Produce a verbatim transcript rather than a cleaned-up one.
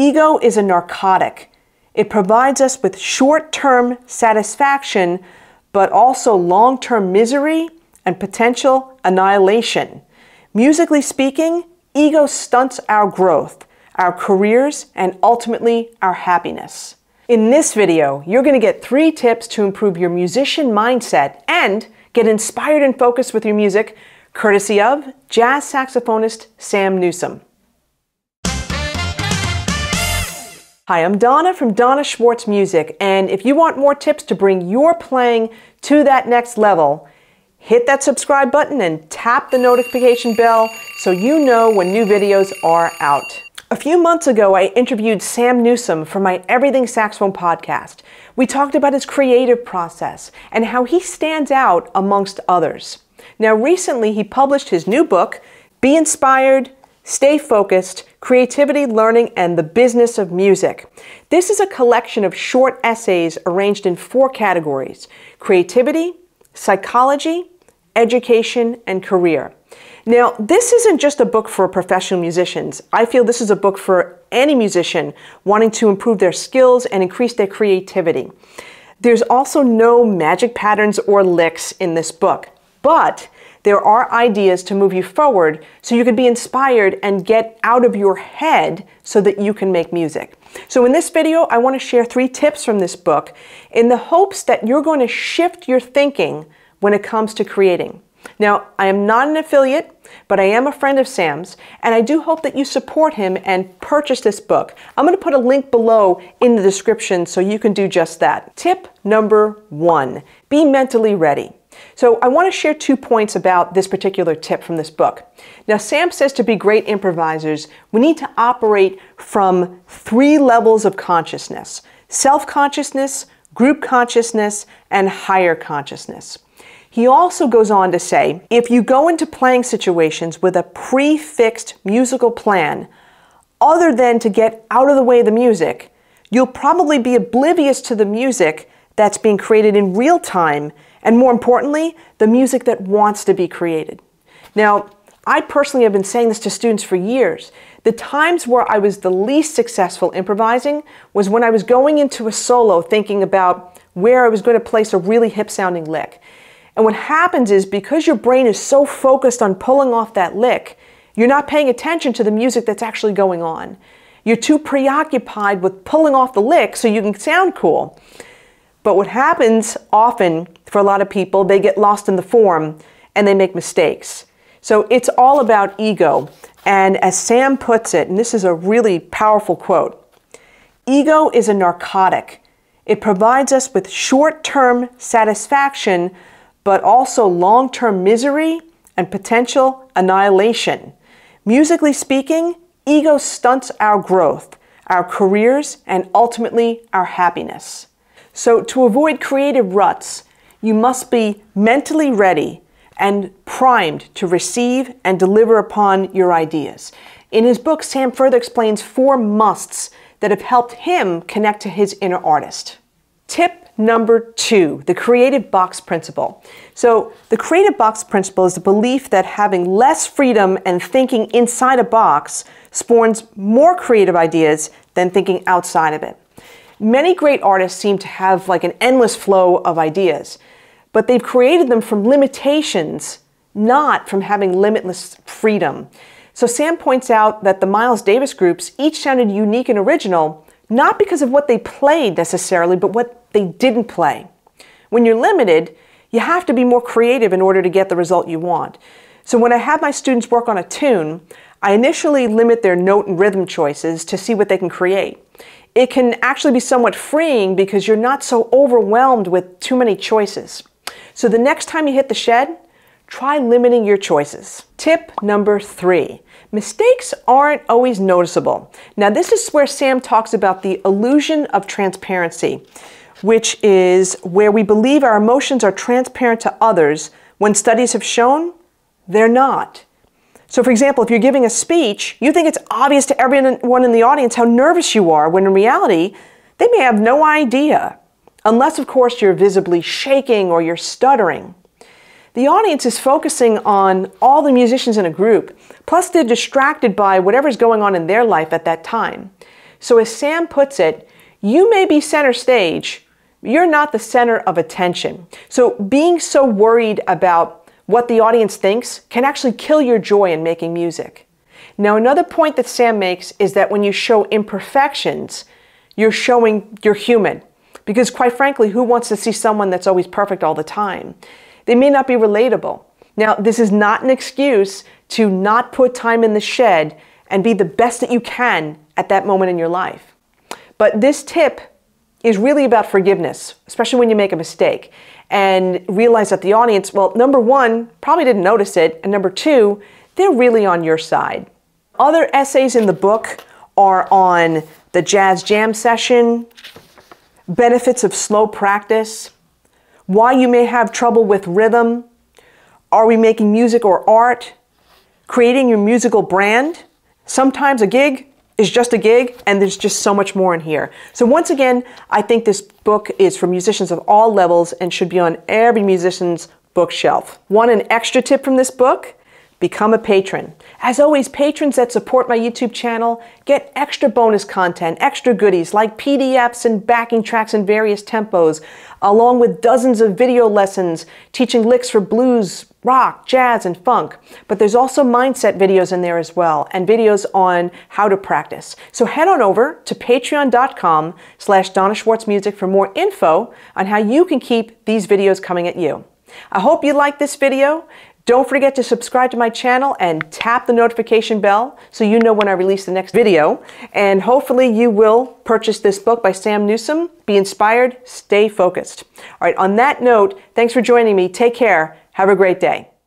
Ego is a narcotic. It provides us with short-term satisfaction, but also long-term misery and potential annihilation. Musically speaking, ego stunts our growth, our careers, and ultimately our happiness. In this video, you're going to get three tips to improve your musician mindset and get inspired and focused with your music, courtesy of jazz saxophonist Sam Newsome. Hi, I'm Donna from Donna Schwartz Music, and if you want more tips to bring your playing to that next level, hit that subscribe button and tap the notification bell so you know when new videos are out. A few months ago, I interviewed Sam Newsome for my Everything Saxophone Podcast. We talked about his creative process and how he stands out amongst others. Now, recently he published his new book, Be Inspired, Stay Focused, Creativity, Learning and the Business of Music. This is a collection of short essays arranged in four categories: creativity, psychology, education, and career. Now, this isn't just a book for professional musicians. I feel this is a book for any musician wanting to improve their skills and increase their creativity. There's also no magic patterns or licks in this book, but there are ideas to move you forward so you can be inspired and get out of your head so that you can make music. So in this video, I want to share three tips from this book in the hopes that you're going to shift your thinking when it comes to creating. Now, I am not an affiliate, but I am a friend of Sam's, and I do hope that you support him and purchase this book. I'm going to put a link below in the description so you can do just that. Tip number one, be mentally ready. So I want to share two points about this particular tip from this book. Now, Sam says to be great improvisers, we need to operate from three levels of consciousness: self-consciousness, group consciousness, and higher consciousness. He also goes on to say, if you go into playing situations with a prefixed musical plan, other than to get out of the way of the music, you'll probably be oblivious to the music that's being created in real time, and more importantly, the music that wants to be created. Now, I personally have been saying this to students for years. The times where I was the least successful improvising was when I was going into a solo thinking about where I was going to place a really hip-sounding lick. And what happens is, because your brain is so focused on pulling off that lick, you're not paying attention to the music that's actually going on. You're too preoccupied with pulling off the lick so you can sound cool. But what happens often for a lot of people, they get lost in the form and they make mistakes. So it's all about ego. And as Sam puts it, and this is a really powerful quote, ego is a narcotic. It provides us with short-term satisfaction, but also long-term misery and potential annihilation. Musically speaking, ego stunts our growth, our careers, and ultimately our happiness. So to avoid creative ruts, you must be mentally ready and primed to receive and deliver upon your ideas. In his book, Sam further explains four musts that have helped him connect to his inner artist. Tip number two, the creative box principle. So the creative box principle is the belief that having less freedom and thinking inside a box spawns more creative ideas than thinking outside of it. Many great artists seem to have like an endless flow of ideas, but they've created them from limitations, not from having limitless freedom. So Sam points out that the Miles Davis groups each sounded unique and original, not because of what they played necessarily, but what they didn't play. When you're limited, you have to be more creative in order to get the result you want. So when I have my students work on a tune, I initially limit their note and rhythm choices to see what they can create. It can actually be somewhat freeing because you're not so overwhelmed with too many choices. So the next time you hit the shed, try limiting your choices. Tip number three, mistakes aren't always noticeable. Now, this is where Sam talks about the illusion of transparency, which is where we believe our emotions are transparent to others when studies have shown they're not. So for example, if you're giving a speech, you think it's obvious to everyone in the audience how nervous you are, when in reality, they may have no idea. Unless, of course, you're visibly shaking or you're stuttering. The audience is focusing on all the musicians in a group, plus they're distracted by whatever's going on in their life at that time. So as Sam puts it, you may be center stage, you're not the center of attention. So being so worried about what the audience thinks can actually kill your joy in making music. Now, another point that Sam makes is that when you show imperfections, you're showing you're human. Because quite frankly, who wants to see someone that's always perfect all the time? They may not be relatable. Now, this is not an excuse to not put time in the shed and be the best that you can at that moment in your life. But this tip is really about forgiveness, especially when you make a mistake and realize that the audience, well, number one, probably didn't notice it, and number two, they're really on your side. Other essays in the book are on the jazz jam session, benefits of slow practice, why you may have trouble with rhythm, are we making music or art, creating your musical brand, sometimes a gig is just a gig, and there's just so much more in here. So once again, I think this book is for musicians of all levels and should be on every musician's bookshelf. Want an extra tip from this book? Become a patron. As always, patrons that support my YouTube channel get extra bonus content, extra goodies like P D Fs and backing tracks in various tempos, along with dozens of video lessons teaching licks for blues, rock, jazz, and funk. But there's also mindset videos in there as well, and videos on how to practice. So head on over to patreon.com slash DonnaSchwartzMusic for more info on how you can keep these videos coming at you. I hope you liked this video. Don't forget to subscribe to my channel and tap the notification bell so you know when I release the next video. And hopefully you will purchase this book by Sam Newsome. Be inspired, stay focused. All right, on that note, thanks for joining me. Take care. Have a great day.